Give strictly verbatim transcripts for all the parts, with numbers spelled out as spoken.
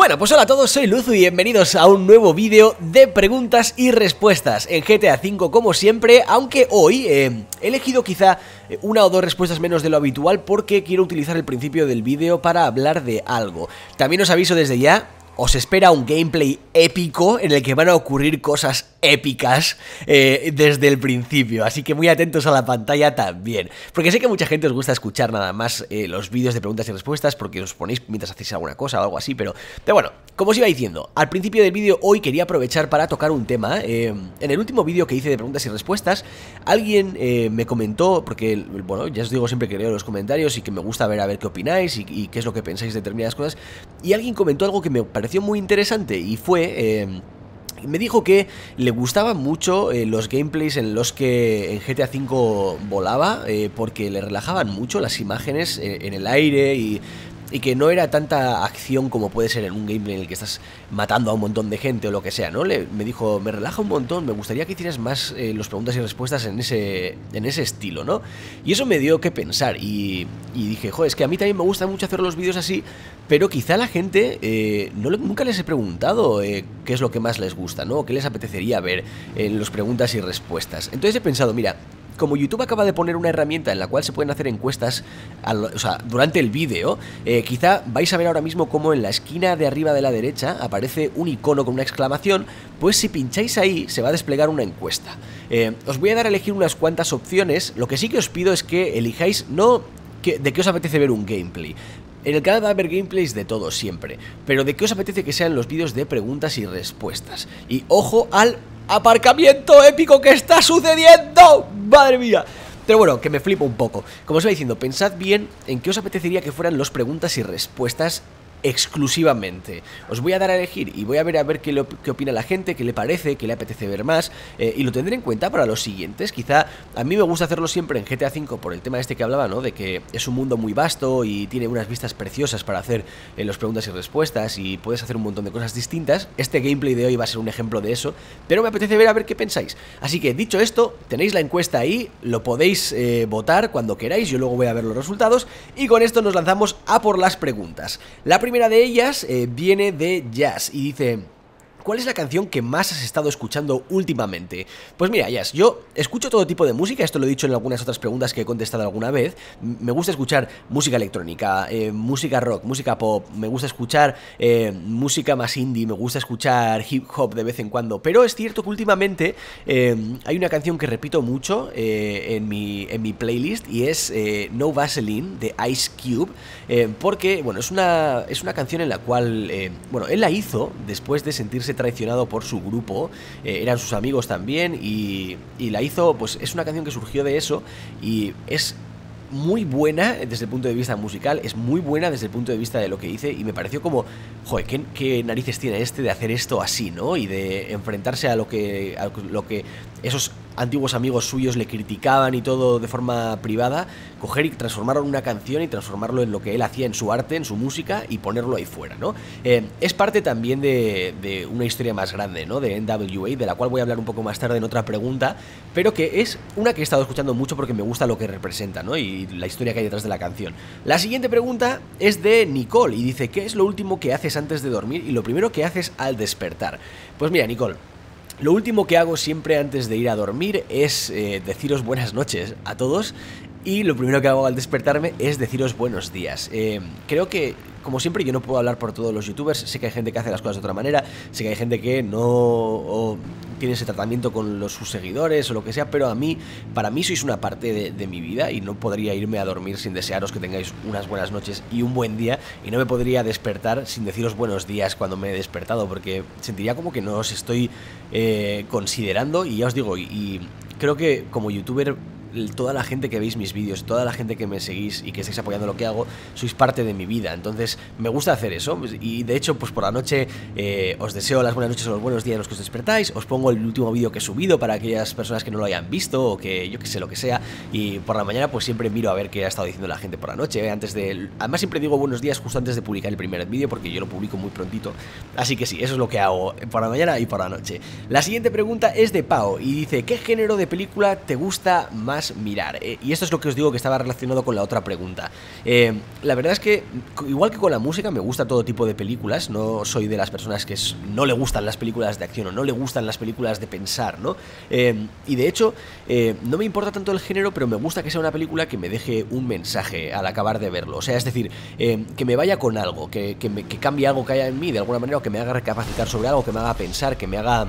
Bueno, pues hola a todos, soy Luzu y bienvenidos a un nuevo vídeo de preguntas y respuestas en G T A cinco como siempre, aunque hoy eh, he elegido quizá una o dos respuestas menos de lo habitual porque quiero utilizar el principio del vídeo para hablar de algo. También os aviso desde ya, os espera un gameplay épico en el que van a ocurrir cosas épicas eh, desde el principio, así que muy atentos a la pantalla también, porque sé que mucha gente os gusta escuchar nada más eh, los vídeos de preguntas y respuestas porque os ponéis mientras hacéis alguna cosa o algo así, pero, pero bueno, como os iba diciendo, al principio del vídeo hoy quería aprovechar para tocar un tema. eh, en el último vídeo que hice de preguntas y respuestas, alguien eh, me comentó, porque, bueno, ya os digo siempre que leo los comentarios y que me gusta ver a ver qué opináis y, y qué es lo que pensáis de determinadas cosas, y alguien comentó algo que me pareció muy interesante y fue, eh, me dijo que le gustaban mucho eh, los gameplays en los que en G T A cinco volaba eh, porque le relajaban mucho las imágenes eh, en el aire y, y que no era tanta acción como puede ser en un gameplay en el que estás matando a un montón de gente o lo que sea, ¿no? Le, me dijo, me relaja un montón, me gustaría que hicieras más eh, los preguntas y respuestas en ese, en ese estilo, ¿no? Y eso me dio que pensar y, y dije, joder, es que a mí también me gusta mucho hacer los vídeos así. Pero quizá la gente, eh, no, nunca les he preguntado eh, qué es lo que más les gusta, ¿no? O qué les apetecería ver en las preguntas y respuestas. Entonces he pensado, mira, como YouTube acaba de poner una herramienta en la cual se pueden hacer encuestas al, o sea, durante el vídeo, eh, quizá vais a ver ahora mismo cómo en la esquina de arriba de la derecha aparece un icono con una exclamación, pues si pincháis ahí se va a desplegar una encuesta. Eh, os voy a dar a elegir unas cuantas opciones, lo que sí que os pido es que elijáis no que, de qué os apetece ver un gameplay. En el canal va a haber gameplays de todo siempre, pero ¿de qué os apetece que sean los vídeos de preguntas y respuestas? Y ojo al aparcamiento épico que está sucediendo, madre mía. Pero bueno, que me flipo un poco. Como os iba diciendo, pensad bien en qué os apetecería que fueran los preguntas y respuestas exclusivamente. Os voy a dar a elegir y voy a ver a ver qué, lo, qué opina la gente, qué le parece, qué le apetece ver más, eh, y lo tendré en cuenta para los siguientes. Quizá a mí me gusta hacerlo siempre en G T A cinco por el tema este que hablaba, ¿no? De que es un mundo muy vasto y tiene unas vistas preciosas para hacer eh, las preguntas y respuestas y puedes hacer un montón de cosas distintas. Este gameplay de hoy va a ser un ejemplo de eso, pero me apetece ver a ver qué pensáis. Así que dicho esto, tenéis la encuesta ahí, lo podéis eh, votar cuando queráis, yo luego voy a ver los resultados y con esto nos lanzamos a por las preguntas. La primera La primera de ellas eh, viene de Jazz y dice, ¿cuál es la canción que más has estado escuchando últimamente? Pues mira, Jazz, yo escucho todo tipo de música, esto lo he dicho en algunas otras preguntas que he contestado alguna vez. Me gusta escuchar música electrónica, eh, música rock, música pop, me gusta escuchar eh, música más indie, me gusta escuchar hip hop de vez en cuando, pero es cierto que últimamente eh, hay una canción que repito mucho eh, en, mi, en mi playlist y es eh, No Vaseline de Ice Cube, eh, porque, bueno, es una, es una canción en la cual, eh, bueno, él la hizo después de sentirse traicionado por su grupo, eh, eran sus amigos también y, y la hizo, pues es una canción que surgió de eso y es muy buena desde el punto de vista musical, es muy buena desde el punto de vista de lo que hice y me pareció como, joder, ¿qué, qué narices tiene este de hacer esto así, ¿no? Y de enfrentarse a lo que, a lo que esos antiguos amigos suyos le criticaban y todo de forma privada, coger y transformarlo en una canción y transformarlo en lo que él hacía en su arte, en su música y ponerlo ahí fuera, ¿no? Eh, es parte también de, de una historia más grande, ¿no? De N W A, de la cual voy a hablar un poco más tarde en otra pregunta, pero que es una que he estado escuchando mucho porque me gusta lo que representa, ¿no? Y la historia que hay detrás de la canción. La siguiente pregunta es de Nicole y dice, ¿qué es lo último que haces antes de dormir y lo primero que haces al despertar? Pues mira, Nicole, lo último que hago siempre antes de ir a dormir es eh, deciros buenas noches a todos y lo primero que hago al despertarme es deciros buenos días. Eh, creo que, como siempre, yo no puedo hablar por todos los youtubers, sé que hay gente que hace las cosas de otra manera, sé que hay gente que no o tiene ese tratamiento con los, sus seguidores o lo que sea, pero a mí, para mí sois una parte de, de mi vida y no podría irme a dormir sin desearos que tengáis unas buenas noches y un buen día, y no me podría despertar sin deciros buenos días cuando me he despertado, porque sentiría como que no os estoy eh, considerando, y ya os digo, y, y creo que como youtuber, toda la gente que veis mis vídeos, toda la gente que me seguís y que estáis apoyando lo que hago, sois parte de mi vida, entonces me gusta hacer eso y de hecho pues por la noche eh, os deseo las buenas noches o los buenos días en los que os despertáis, os pongo el último vídeo que he subido para aquellas personas que no lo hayan visto o que yo que sé lo que sea, y por la mañana pues siempre miro a ver qué ha estado diciendo la gente por la noche, eh, antes de, además siempre digo buenos días justo antes de publicar el primer vídeo porque yo lo publico muy prontito, así que sí, eso es lo que hago por la mañana y por la noche. La siguiente pregunta es de Pau y dice, ¿qué género de película te gusta más más mirar. Eh, y esto es lo que os digo que estaba relacionado con la otra pregunta. Eh, la verdad es que, igual que con la música, me gusta todo tipo de películas. No soy de las personas que es, no le gustan las películas de acción o no le gustan las películas de pensar, ¿no? Eh, y de hecho, eh, no me importa tanto el género, pero me gusta que sea una película que me deje un mensaje al acabar de verlo. O sea, es decir, eh, que me vaya con algo, que, que, me, que cambie algo que haya en mí de alguna manera, o que me haga recapacitar sobre algo, que me haga pensar, que me haga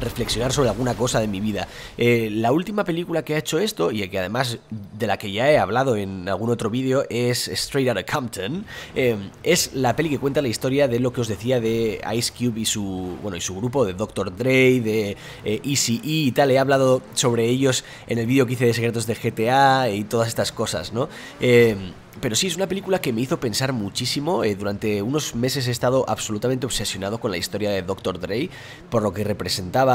reflexionar sobre alguna cosa de mi vida. Eh, la última película que ha hecho esto, y que además de la que ya he hablado en algún otro vídeo, es Straight Outta Compton. Eh, es la peli que cuenta la historia de lo que os decía de Ice Cube y su, bueno, y su grupo, de doctor Dre, de eh, Eazy-E y tal. He hablado sobre ellos en el vídeo que hice de secretos de G T A y todas estas cosas, ¿no? Eh, Pero sí, es una película que me hizo pensar muchísimo. Eh, durante unos meses he estado absolutamente obsesionado con la historia de doctor Dre, por lo que representaba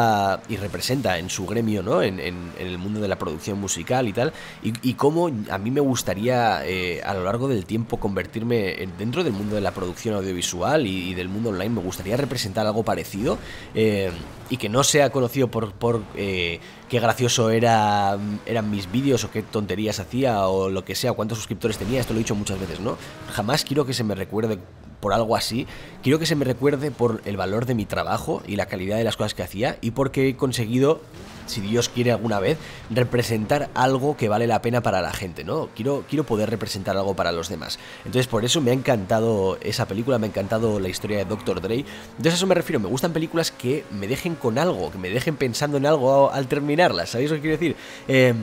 y representa en su gremio, ¿no? En, en, en el mundo de la producción musical y tal, y, y cómo a mí me gustaría eh, a lo largo del tiempo convertirme en, dentro del mundo de la producción audiovisual y, y del mundo online. Me gustaría representar algo parecido, eh, y que no sea conocido por, por eh, qué gracioso era, eran mis vídeos, o qué tonterías hacía, o lo que sea, cuántos suscriptores tenía. Esto lo he dicho muchas veces, ¿no? Jamás quiero que se me recuerde por algo así. Quiero que se me recuerde por el valor de mi trabajo y la calidad de las cosas que hacía, y porque he conseguido, si Dios quiere alguna vez, representar algo que vale la pena para la gente, ¿no? Quiero, quiero poder representar algo para los demás. Entonces, por eso me ha encantado esa película, me ha encantado la historia de doctor Dre. Entonces, a eso me refiero, me gustan películas que me dejen con algo, que me dejen pensando en algo al terminarlas, ¿sabéis lo que quiero decir? Eh,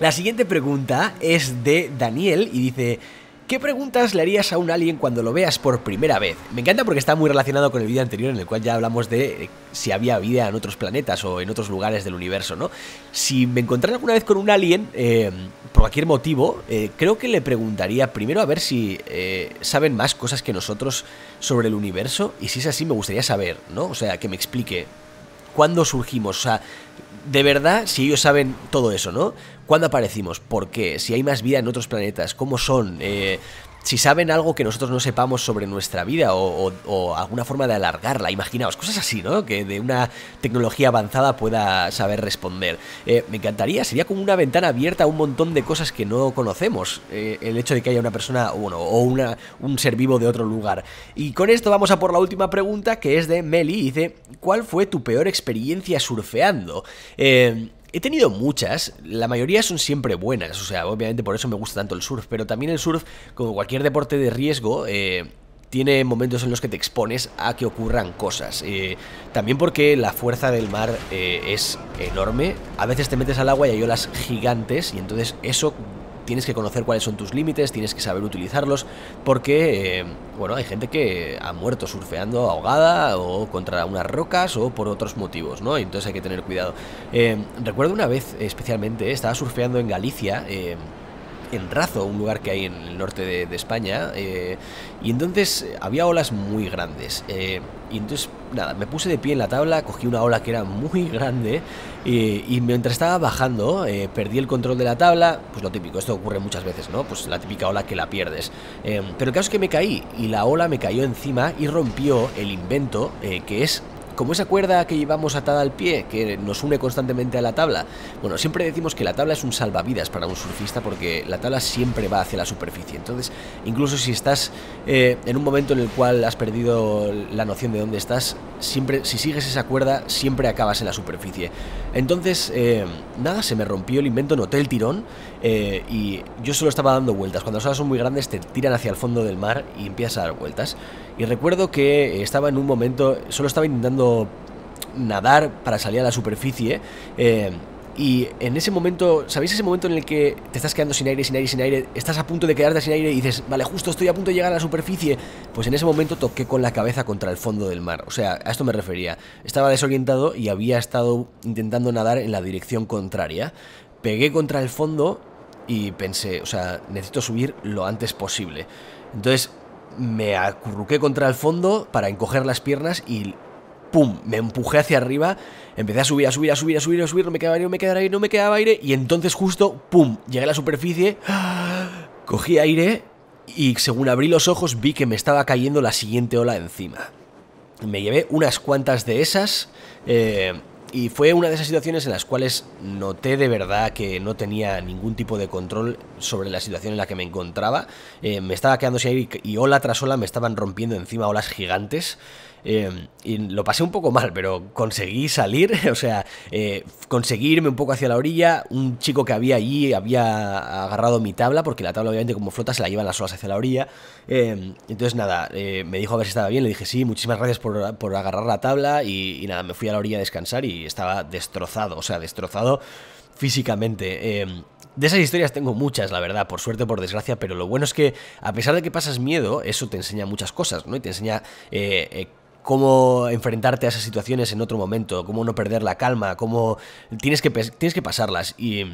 la siguiente pregunta es de Daniel y dice: ¿qué preguntas le harías a un alien cuando lo veas por primera vez? Me encanta porque está muy relacionado con el vídeo anterior, en el cual ya hablamos de si había vida en otros planetas o en otros lugares del universo, ¿no? Si me encontrara alguna vez con un alien, eh, por cualquier motivo, eh, creo que le preguntaría primero a ver si eh, saben más cosas que nosotros sobre el universo, y si es así me gustaría saber, ¿no? O sea, que me explique cuándo surgimos, o sea, de verdad, si ellos saben todo eso, ¿no? ¿Cuándo aparecimos? ¿Por qué? Si hay más vida en otros planetas, ¿cómo son? Eh, si saben algo que nosotros no sepamos sobre nuestra vida, o, o, o alguna forma de alargarla, imaginaos, cosas así, ¿no? Que de una tecnología avanzada pueda saber responder. Eh, me encantaría, sería como una ventana abierta a un montón de cosas que no conocemos, eh, el hecho de que haya una persona, bueno, o una, un ser vivo de otro lugar. Y con esto vamos a por la última pregunta, que es de Meli, y dice: ¿cuál fue tu peor experiencia surfeando? Eh... He tenido muchas, la mayoría son siempre buenas, o sea, obviamente por eso me gusta tanto el surf, pero también el surf, como cualquier deporte de riesgo, eh, tiene momentos en los que te expones a que ocurran cosas. Eh, también porque la fuerza del mar eh, es enorme, a veces te metes al agua y hay olas gigantes, y entonces eso tienes que conocer cuáles son tus límites, tienes que saber utilizarlos, porque, eh, bueno, hay gente que ha muerto surfeando ahogada o contra unas rocas o por otros motivos, ¿no? Entonces hay que tener cuidado. Eh, recuerdo una vez especialmente, estaba surfeando en Galicia, eh, en Razo, un lugar que hay en el norte de, de España, eh, y entonces había olas muy grandes. Eh, y entonces, nada, me puse de pie en la tabla, cogí una ola que era muy grande, eh, y mientras estaba bajando, eh, perdí el control de la tabla. Pues lo típico, esto ocurre muchas veces, ¿no? Pues la típica ola que la pierdes. Eh, pero el caso es que me caí, y la ola me cayó encima y rompió el invento, eh, que es como esa cuerda que llevamos atada al pie, que nos une constantemente a la tabla. Bueno, siempre decimos que la tabla es un salvavidas para un surfista, porque la tabla siempre va hacia la superficie. Entonces, incluso si estás eh, en un momento en el cual has perdido la noción de dónde estás, siempre, si sigues esa cuerda, siempre acabas en la superficie. Entonces, eh, nada, se me rompió el invento, noté el tirón, eh, y yo solo estaba dando vueltas. Cuando las olas son muy grandes, te tiran hacia el fondo del mar y empiezas a dar vueltas. Y recuerdo que estaba en un momento, solo estaba intentando nadar para salir a la superficie, eh, y en ese momento, ¿sabéis ese momento en el que te estás quedando sin aire, sin aire, sin aire? Estás a punto de quedarte sin aire y dices, vale, justo estoy a punto de llegar a la superficie. Pues en ese momento toqué con la cabeza contra el fondo del mar, o sea, a esto me refería. Estaba desorientado y había estado intentando nadar en la dirección contraria. Pegué contra el fondo y pensé, o sea, necesito subir lo antes posible. Entonces me acurruqué contra el fondo para encoger las piernas y ¡pum! Me empujé hacia arriba, empecé a subir, a subir, a subir, a subir, a subir, no me quedaba aire, no me quedaba aire, no me quedaba aire, y entonces justo ¡pum! Llegué a la superficie, cogí aire y según abrí los ojos vi que me estaba cayendo la siguiente ola encima. Me llevé unas cuantas de esas, eh, Y fue una de esas situaciones en las cuales noté de verdad que no tenía ningún tipo de control sobre la situación en la que me encontraba. Eh, me estaba quedando sin aire y, y ola tras ola me estaban rompiendo encima olas gigantes. Eh, y lo pasé un poco mal, pero conseguí salir, o sea, eh, conseguí irme un poco hacia la orilla. Un chico que había allí había agarrado mi tabla, porque la tabla obviamente como flota se la llevan las olas hacia la orilla. eh, Entonces nada, eh, me dijo a ver si estaba bien, le dije sí, muchísimas gracias por, por agarrar la tabla y, y nada, me fui a la orilla a descansar y estaba destrozado, o sea, destrozado físicamente. eh, De esas historias tengo muchas, la verdad, por suerte o por desgracia, pero lo bueno es que a pesar de que pasas miedo, eso te enseña muchas cosas, ¿no? Y te enseña eh, eh, cómo enfrentarte a esas situaciones en otro momento, cómo no perder la calma, cómo tienes que, tienes que pasarlas y...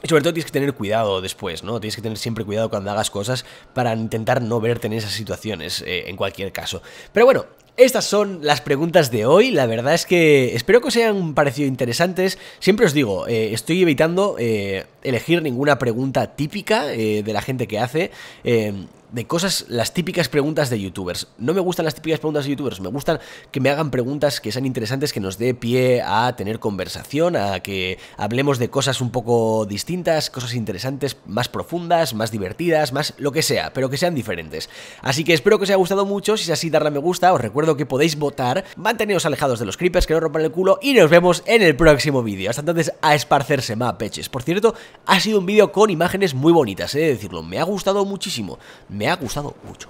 Y sobre todo tienes que tener cuidado después, ¿no? Tienes que tener siempre cuidado cuando hagas cosas para intentar no verte en esas situaciones, eh, en cualquier caso. Pero bueno, estas son las preguntas de hoy. La verdad es que espero que os hayan parecido interesantes. Siempre os digo, eh, estoy evitando eh, elegir ninguna pregunta típica eh, de la gente que hace... Eh, de cosas, las típicas preguntas de youtubers. No me gustan las típicas preguntas de youtubers, me gustan que me hagan preguntas que sean interesantes, que nos dé pie a tener conversación, a que hablemos de cosas un poco distintas, cosas interesantes, más profundas, más divertidas, más lo que sea, pero que sean diferentes. Así que espero que os haya gustado mucho, si es así darle a me gusta, os recuerdo que podéis votar, manteneos alejados de los creepers, que no rompan el culo y nos vemos en el próximo vídeo. Hasta entonces, a esparcerse más peches. Por cierto, ha sido un vídeo con imágenes muy bonitas, he de decirlo, me ha gustado muchísimo. Me ha gustado mucho.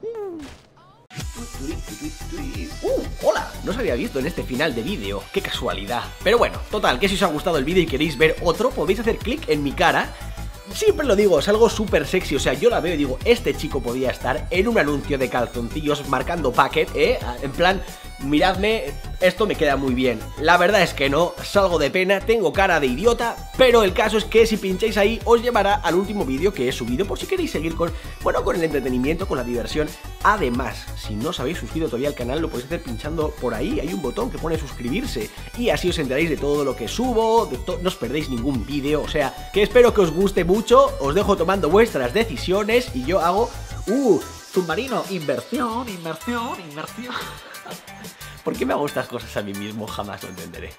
¡Uh! ¡Hola! No os había visto en este final de vídeo. ¡Qué casualidad! Pero bueno, total, que si os ha gustado el vídeo y queréis ver otro, podéis hacer clic en mi cara. Siempre lo digo, es algo súper sexy, o sea, yo la veo y digo, este chico podía estar en un anuncio de calzoncillos marcando packet, ¿eh? En plan, miradme, esto me queda muy bien. La verdad es que no, salgo de pena, tengo cara de idiota, pero el caso es que si pincháis ahí os llevará al último vídeo que he subido por si queréis seguir con, bueno, con el entretenimiento, con la diversión. Además, si no os habéis suscrito todavía al canal, lo podéis hacer pinchando por ahí, hay un botón que pone suscribirse y así os enteráis de todo lo que subo, de no os perdéis ningún vídeo, o sea, que espero que os guste mucho. Os dejo tomando vuestras decisiones y yo hago... ¡Uh! Submarino, inversión, inversión, inversión. ¿Por qué me hago estas cosas a mí mismo? Jamás lo entenderé.